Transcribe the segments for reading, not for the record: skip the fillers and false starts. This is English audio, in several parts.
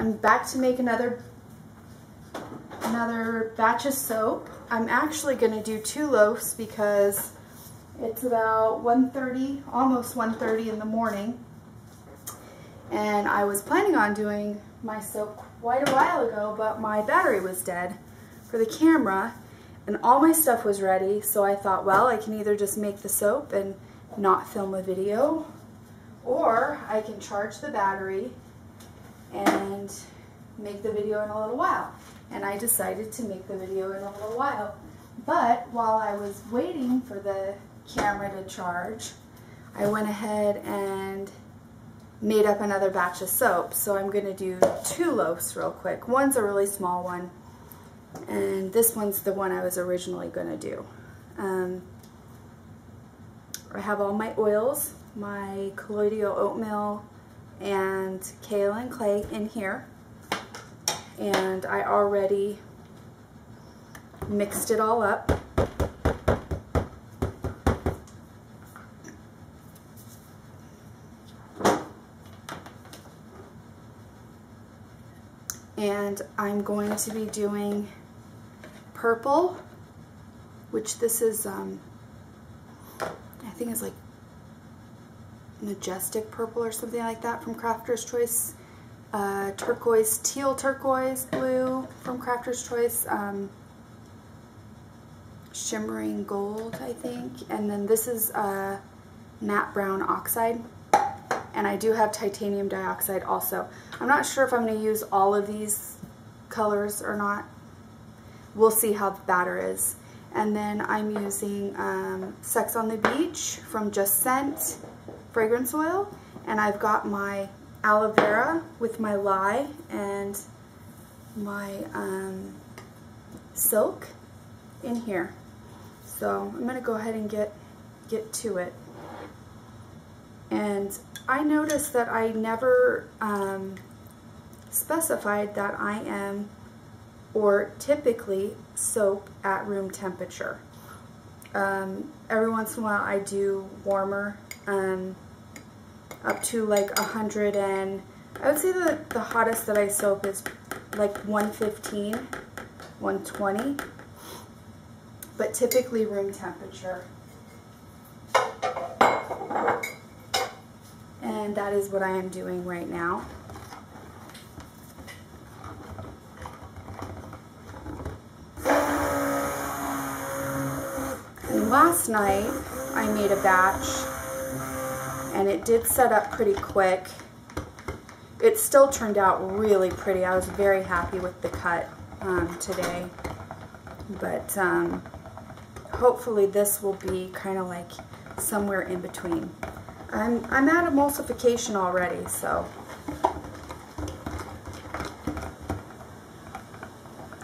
I'm back to make another batch of soap. I'm actually going to do 2 loaves because it's about 1:30, almost 1:30 in the morning. And I was planning on doing my soap quite a while ago, but my battery was dead for the camera and all my stuff was ready. So I thought, well, I can either just make the soap and not film a video, or I can charge the battery and make the video in a little while. And I decided to make the video in a little while. But while I was waiting for the camera to charge, I went ahead and made up another batch of soap. So I'm going to do 2 loaves real quick. One's a really small one, and this one's the one I was originally going to do. I have all my oils, my colloidal oatmeal and kaolin clay in here, and I already mixed it all up. And I'm going to be doing purple, which this is, I think it's like majestic purple or something like that from Crafter's Choice. Turquoise, teal turquoise blue from Crafter's Choice. Shimmering gold, I think. And then this is matte brown oxide. And I do have titanium dioxide also. I'm not sure if I'm going to use all of these colors or not. We'll see how the batter is. And then I'm using Sex on the Beach from Just Scent fragrance oil. And I've got my aloe vera with my lye and my silk in here. So I'm going to go ahead and get to it. And I noticed that I never specified that I am, or typically, soap at room temperature. Every once in a while I do warmer, up to like 100, and I would say that the hottest that I soap is like 115, 120, but typically room temperature. And that is what I am doing right now. And last night I made a batch and it did set up pretty quick. It still turned out really pretty. I was very happy with the cut today, but hopefully this will be kind of like somewhere in between. I'm at emulsification already, so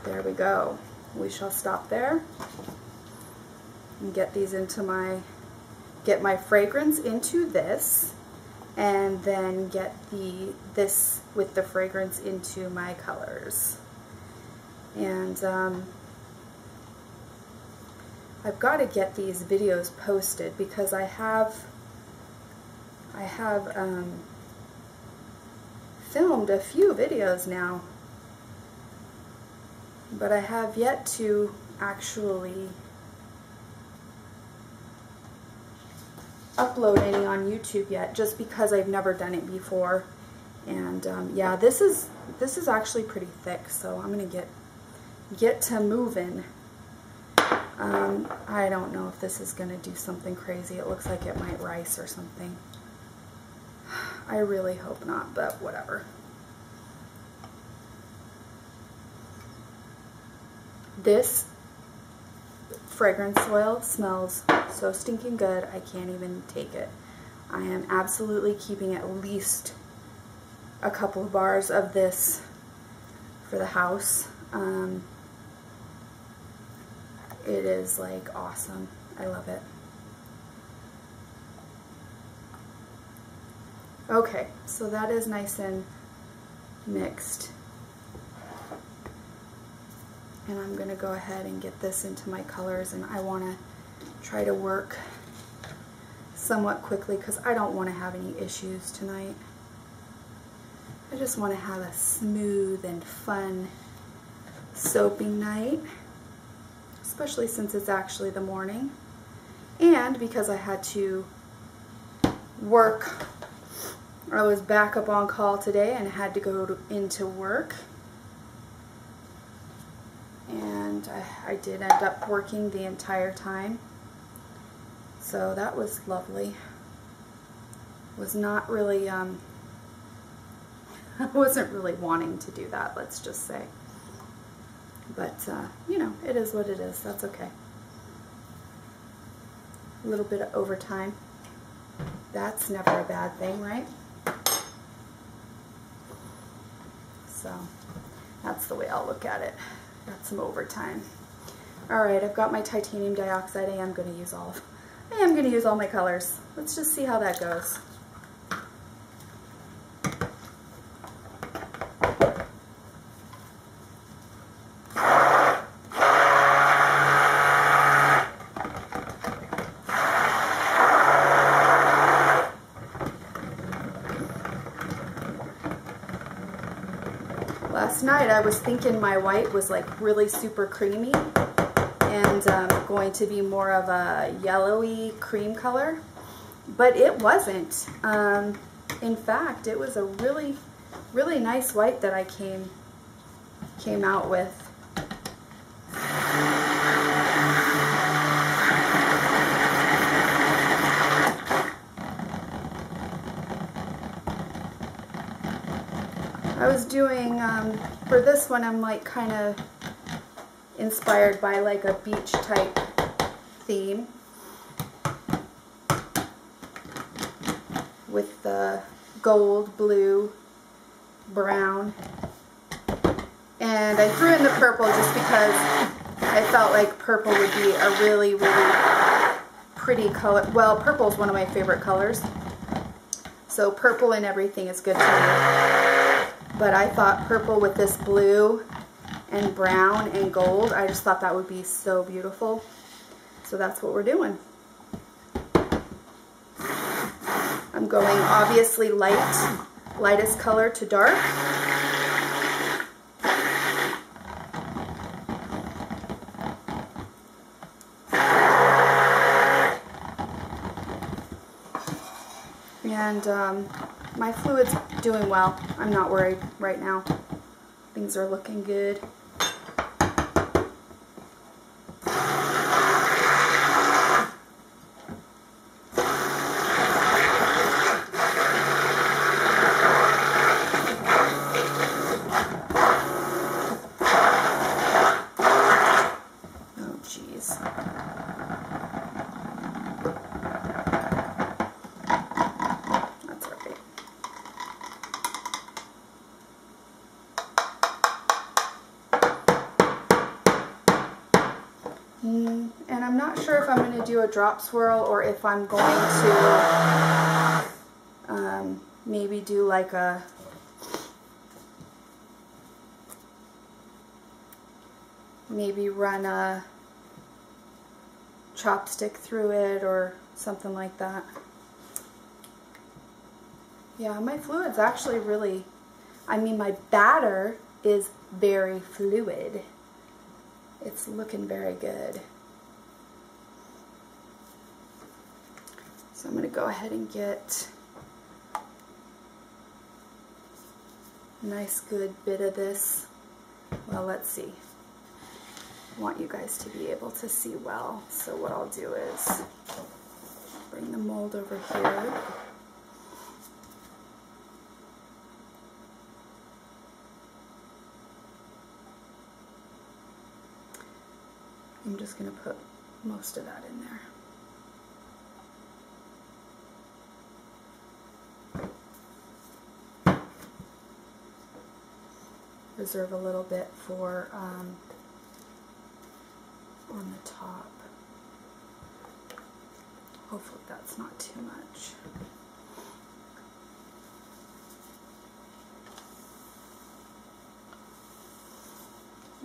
there we go. We shall stop there and get these into my, get my fragrance into this, and then get this with the fragrance into my colors. And I've got to get these videos posted because I have filmed a few videos now, but I have yet to actually upload any on YouTube yet, just because I've never done it before. And yeah, this is actually pretty thick, so I'm gonna get to moving. I don't know if this is gonna do something crazy. It looks like it might rice or something. I really hope not, but whatever. This fragrance oil smells so stinking good, I can't even take it. I am absolutely keeping at least a couple of bars of this for the house. It is like awesome. I love it. Okay, so that is nice and mixed. And I'm going to go ahead and get this into my colors, and I want to try to work somewhat quickly because I don't want to have any issues tonight. I just want to have a smooth and fun soaping night, especially since it's actually the morning, and because I had to work. I was back up on call today and had to go into work, and I did end up working the entire time, so that was lovely. Was not really I wasn't really wanting to do that, let's just say, but you know, it is what it is. That's okay. A little bit of overtime, that's never a bad thing, right? So that's the way I'll look at it. Got some overtime. All right, I've got my titanium dioxide. I am gonna use all my colors. Let's just see how that goes. Last night I was thinking my white was like really super creamy and going to be more of a yellowy cream color, but it wasn't. In fact, it was a really, really nice white that I came out with. I was doing, for this one, I'm like kind of inspired by like a beach type theme with the gold, blue, brown, and I threw in the purple just because I felt like purple would be a really, really pretty color. Well, purple is one of my favorite colors, so purple and everything is good to me. But I thought purple with this blue and brown and gold, I just thought that would be so beautiful. So that's what we're doing. I'm going obviously light, lightest color to dark. And my fluid's doing well. I'm not worried right now. Things are looking good. Do a drop swirl, or if I'm going to maybe do like a run a chopstick through it or something like that. Yeah, my fluid's actually really, I mean, my batter is very fluid. It's looking very good. So I'm going to go ahead and get a nice good bit of this. Well, let's see. I want you guys to be able to see well. So what I'll do is bring the mold over here. I'm just going to put most of that in there. Reserve a little bit for on the top. Hopefully that's not too much.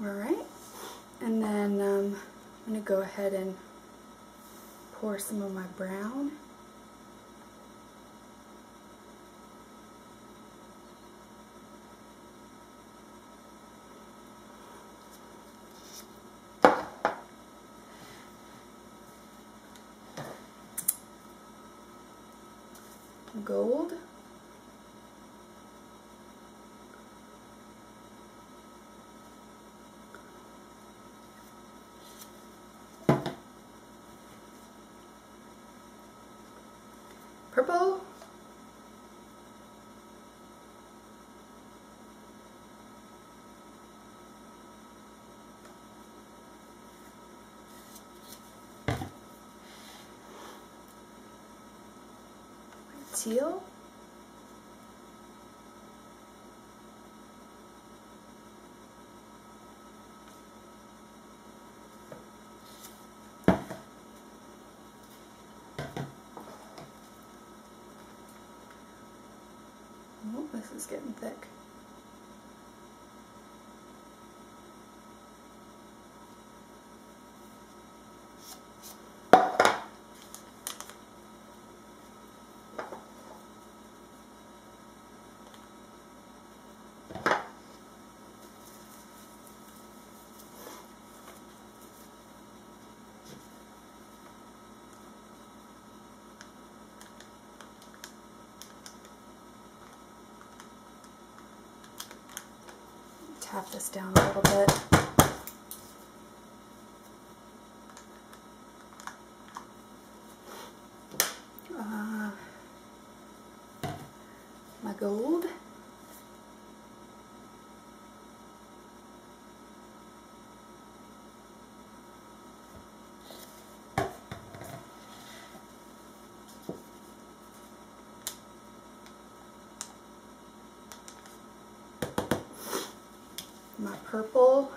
All right, and then I'm going to go ahead and pour some of my brown. gold. Purple. Teal. Oh, this is getting thick. Tap this down a little bit. My gold. My purple.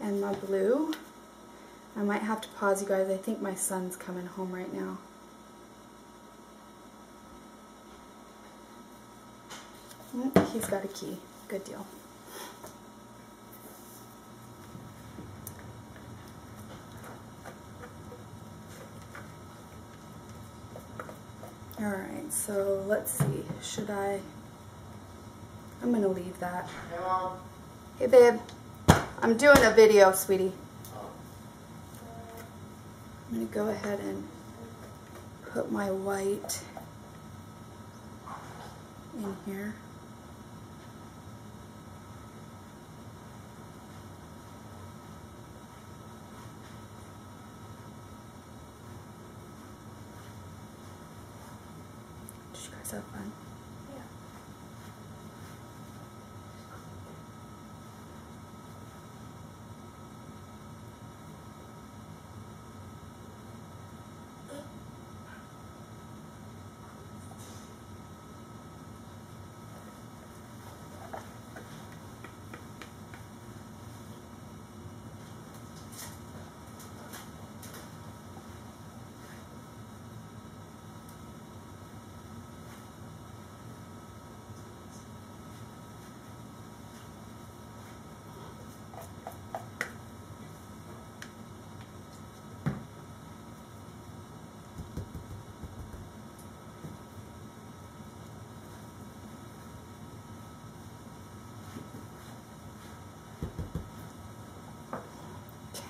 And my blue. I might have to pause, you guys. I think my son's coming home right now. He's got a key. Good deal. Alright, so let's see, should I, I'm going to leave that. Hey Mom. Hey babe, I'm doing a video, sweetie. I'm going to go ahead and put my white in here. So fun. Yeah.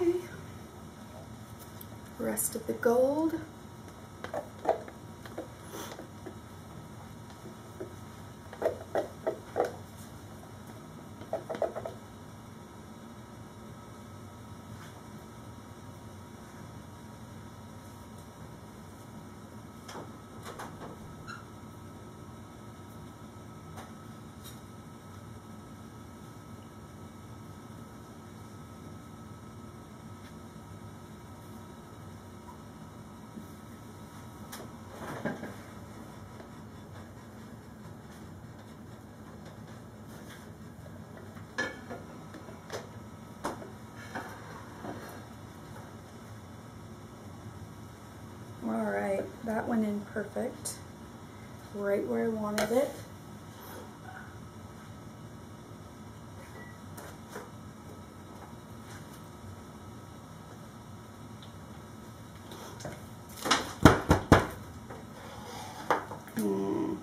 Okay, rest of the gold. Alright, that went in perfect, right where I wanted it. Wow,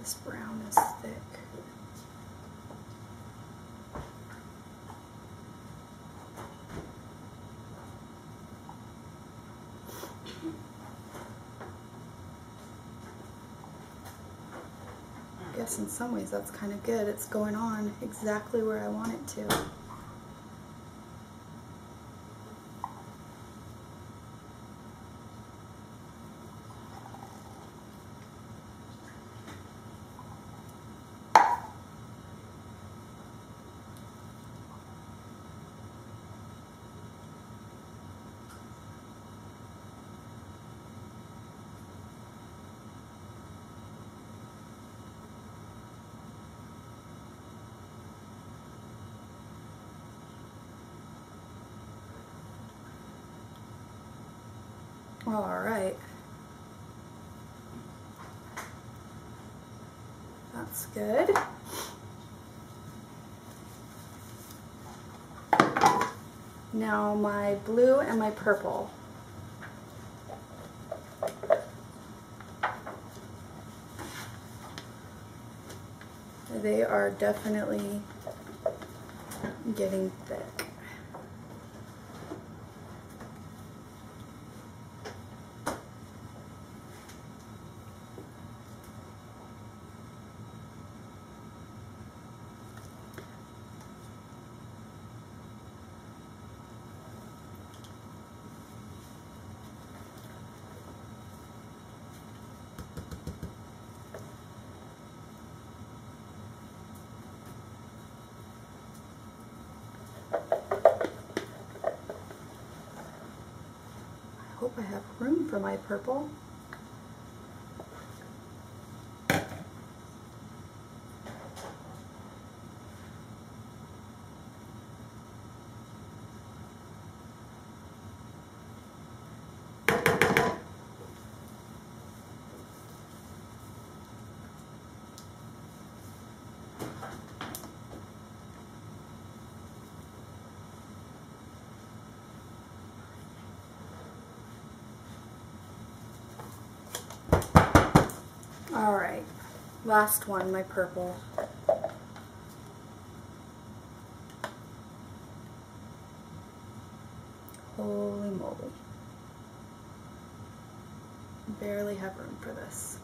this brown is thick. I guess in some ways that's kind of good. It's going on exactly where I want it to. Well, all right. That's good. Now my blue and my purple. They are definitely getting thick. I have room for my purple. Alright, last one, my purple. Holy moly. Barely have room for this.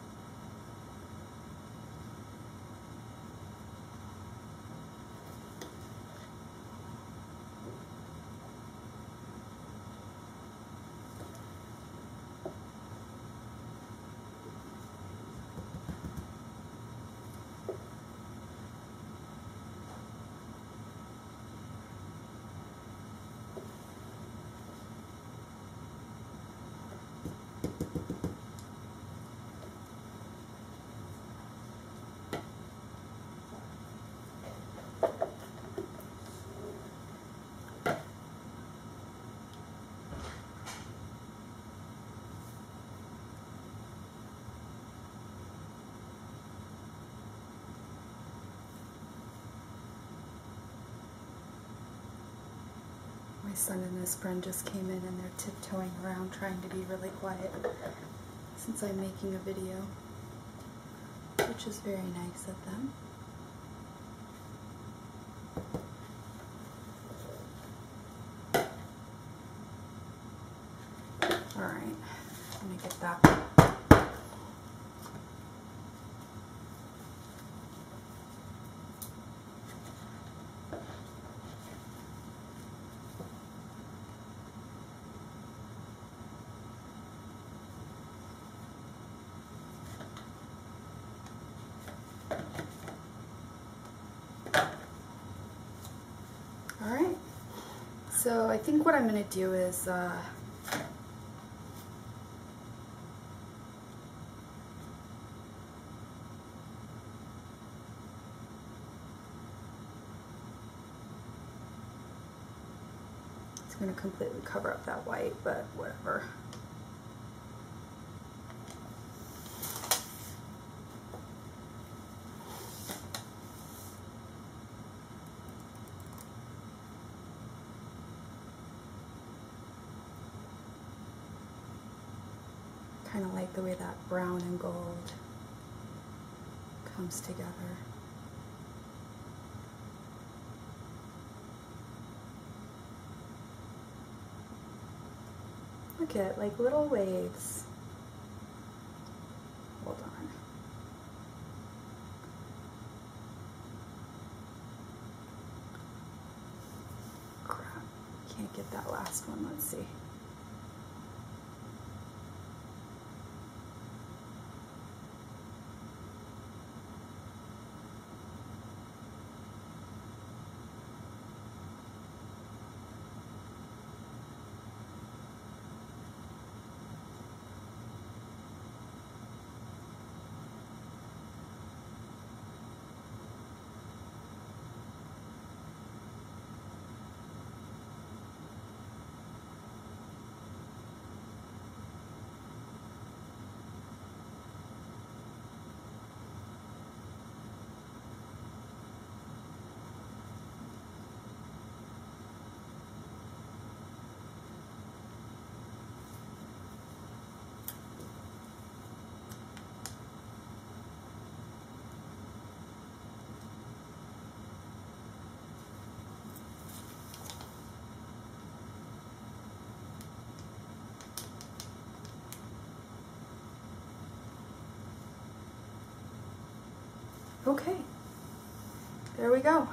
My son and his friend just came in and they're tiptoeing around trying to be really quiet since I'm making a video, which is very nice of them. Alright, let me get that. So I think what I'm going to do is it's going to completely cover up that white, but whatever. Kind of like the way that brown and gold comes together. Look at it, like little waves. Hold on. Crap, can't get that last one, let's see. Okay, there we go.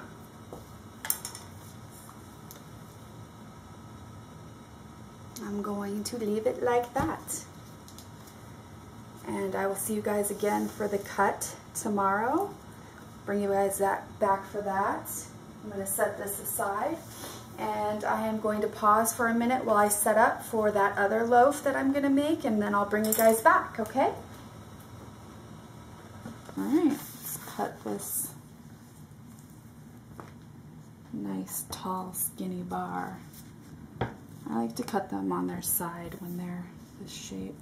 I'm going to leave it like that. And I will see you guys again for the cut tomorrow. Bring you guys back for that. I'm going to set this aside. And I am going to pause for a minute while I set up for that other loaf that I'm going to make. And then I'll bring you guys back, okay? All right. Cut this nice tall skinny bar. I like to cut them on their side when they're this shape.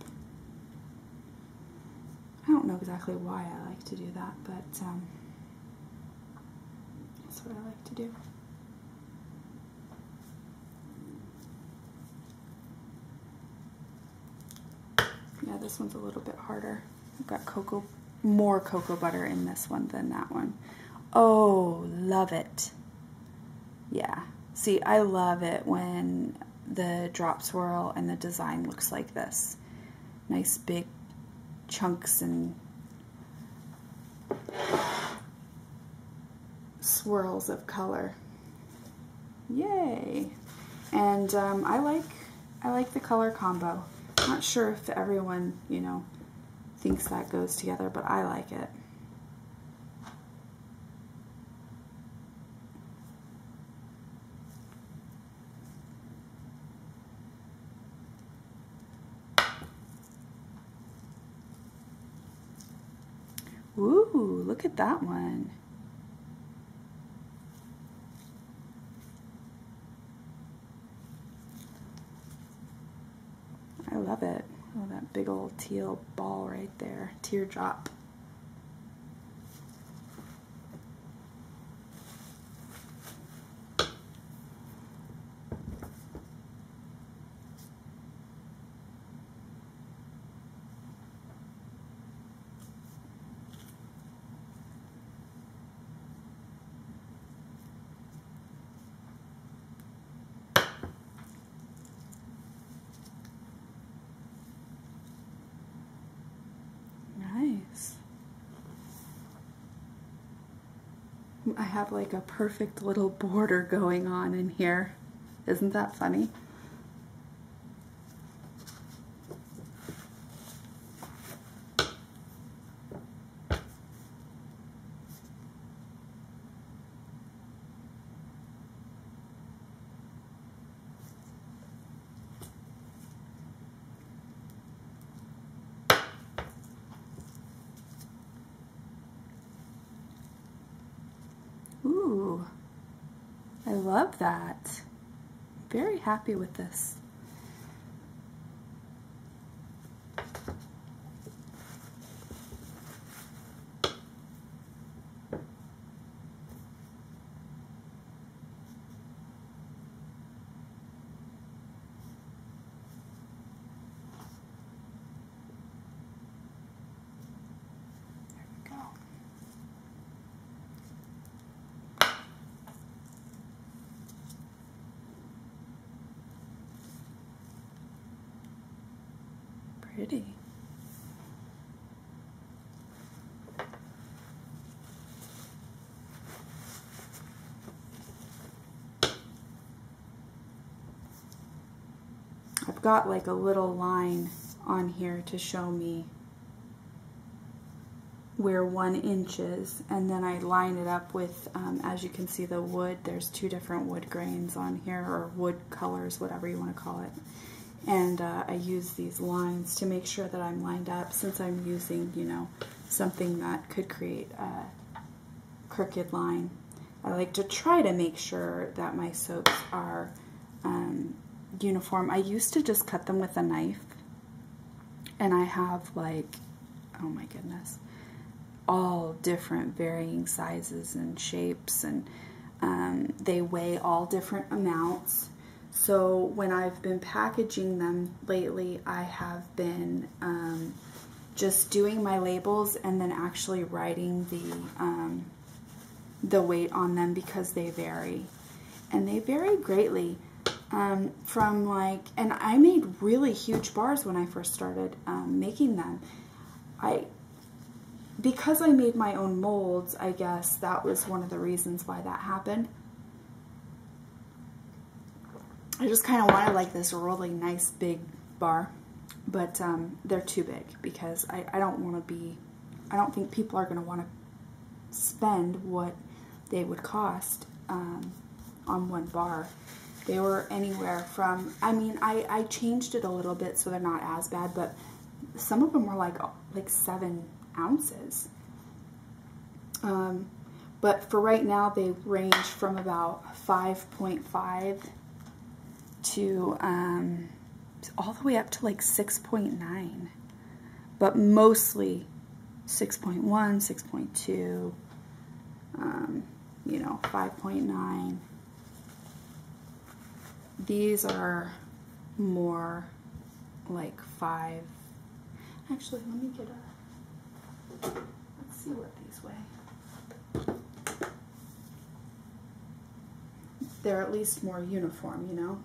I don't know exactly why I like to do that, but that's what I like to do. Yeah, this one's a little bit harder. I've got more cocoa butter in this one than that one. Oh, love it. Yeah, see, I love it when the drop swirl and the design looks like this. Nice big chunks and swirls of color. Yay. And I like the color combo. I'm not sure if everyone, you know, thinks that goes together, but I like it. Ooh, look at that one. I love it. Oh, that big old teal ball right there, teardrop. I have like a perfect little border going on in here. Isn't that funny? Ooh, I love that. Very happy with this. There we go. pretty. I've got like a little line on here to show me where 1 inch is, and then I line it up with, as you can see, the wood. There's 2 different wood grains on here, or wood colors, whatever you want to call it. And I use these lines to make sure that I'm lined up, since I'm using, you know, something that could create a crooked line. I like to try to make sure that my soaps are uniform. I used to just cut them with a knife, and I have like, oh my goodness, all different varying sizes and shapes, and they weigh all different amounts. So when I've been packaging them lately, I have been just doing my labels and then actually writing the weight on them, because they vary, and they vary greatly. From like, and I made really huge bars when I first started making them. Because I made my own molds, I guess that was one of the reasons why that happened. I just kind of wanted like this really nice big bar, but they're too big, because I don't want to be, I don't think people are going to want to spend what they would cost on one bar. They were anywhere from, I mean, I changed it a little bit so they're not as bad, but some of them were like 7 ounces. But for right now, they range from about 5.5 to all the way up to like 6.9, but mostly 6.1, 6.2, you know, 5.9. These are more like 5. Actually, let me get a, let's see what these weigh. They're at least more uniform, you know?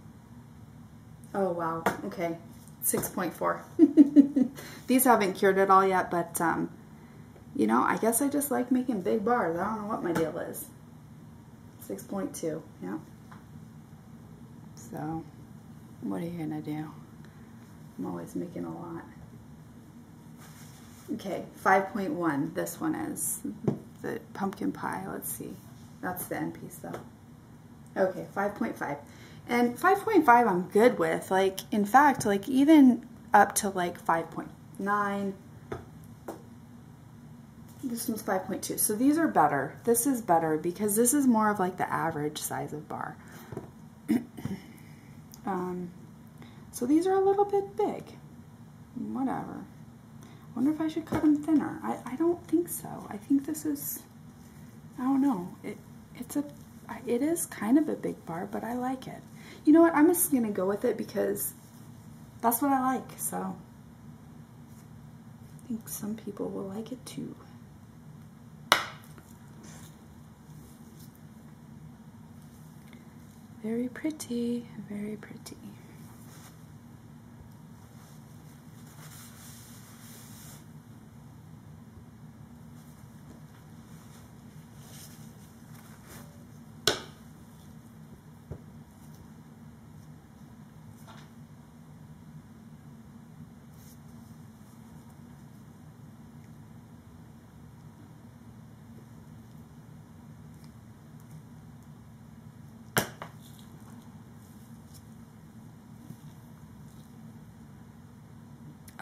Oh, wow. Okay. 6.4. These haven't cured at all yet, but, you know, I guess I just like making big bars. I don't know what my deal is. 6.2. Yeah. So, what are you gonna do? I'm always making a lot. Okay, 5.1. This one is the pumpkin pie. Let's see. That's the end piece, though. Okay, 5.5. And 5.5 I'm good with. Like, in fact, like even up to like 5.9. This one's 5.2. So these are better. This is better, because this is more of like the average size of bar. So these are a little bit big. Whatever. I wonder if I should cut them thinner. I don't think so. I think this is, I don't know. It is kind of a big bar, but I like it. You know what? I'm just going to go with it, because that's what I like. So I think some people will like it too. Very pretty, very pretty.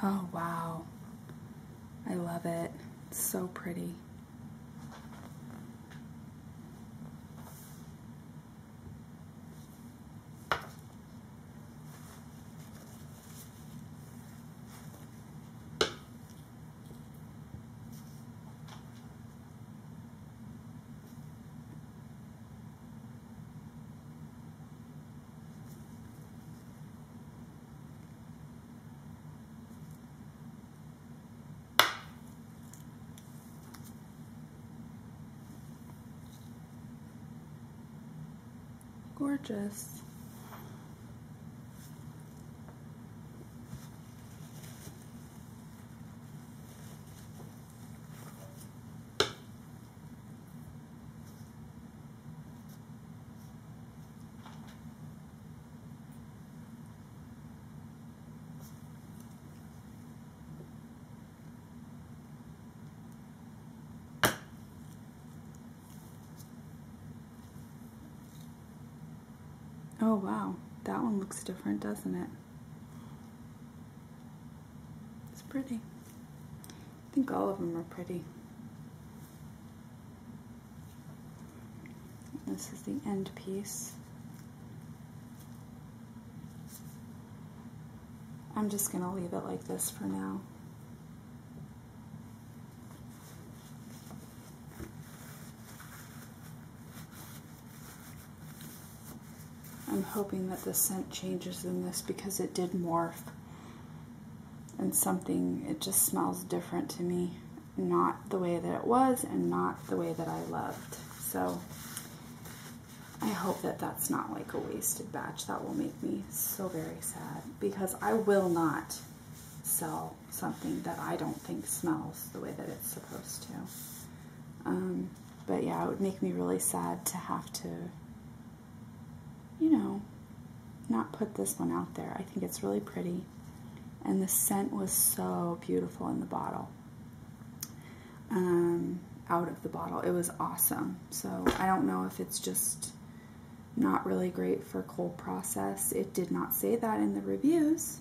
Oh, wow. I love it. It's so pretty. Gorgeous. Oh wow, that one looks different, doesn't it? It's pretty. I think all of them are pretty. This is the end piece. I'm just going to leave it like this for now. I'm hoping that the scent changes in this because it did morph, and something, it just smells different to me. Not the way that it was and not the way that I loved. So I hope that that's not like a wasted batch. That will make me so very sad, because I will not sell something that I don't think smells the way that it's supposed to. But yeah, it would make me really sad to have to, you know, not put this one out there. I think it's really pretty. And the scent was so beautiful in the bottle. Out of the bottle. It was awesome. So I don't know if it's just not really great for cold process. It did not say that in the reviews.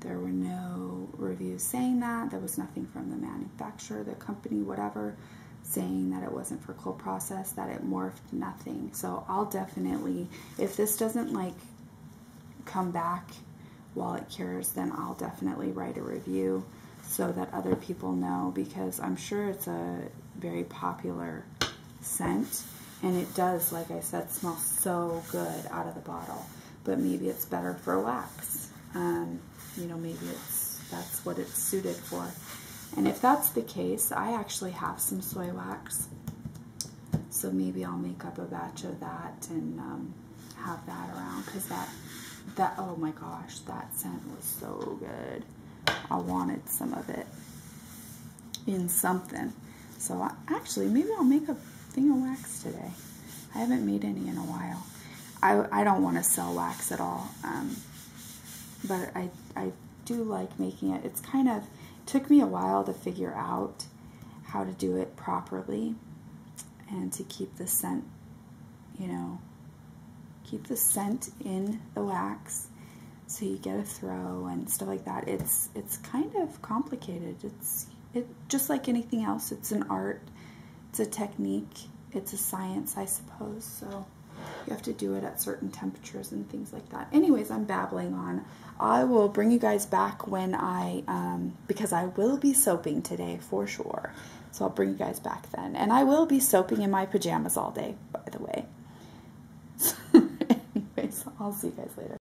There were no reviews saying that. There was nothing from the manufacturer, the company, whatever, saying that it wasn't for cold process, that it morphed, nothing. So I'll definitely, if this doesn't like come back while it cures, then I'll definitely write a review so that other people know, because I'm sure it's a very popular scent, and it does, like I said, smell so good out of the bottle. But maybe it's better for wax. You know, maybe that's what it's suited for. And if that's the case, I actually have some soy wax, so maybe I'll make up a batch of that and have that around, because that oh my gosh, that scent was so good. I wanted some of it in something. So actually, maybe I'll make a thing of wax today. I haven't made any in a while. I don't want to sell wax at all, but I do like making it. It's kind of took me a while to figure out how to do it properly and to keep the scent, you know, keep the scent in the wax so you get a throw and stuff like that. It's kind of complicated. It just like anything else, it's an art, it's a technique, it's a science, I suppose. So you have to do it at certain temperatures and things like that. Anyways, I'm babbling on. I will bring you guys back when I, because I will be soaping today for sure. So I'll bring you guys back then. And I will be soaping in my pajamas all day, by the way. Anyways, I'll see you guys later.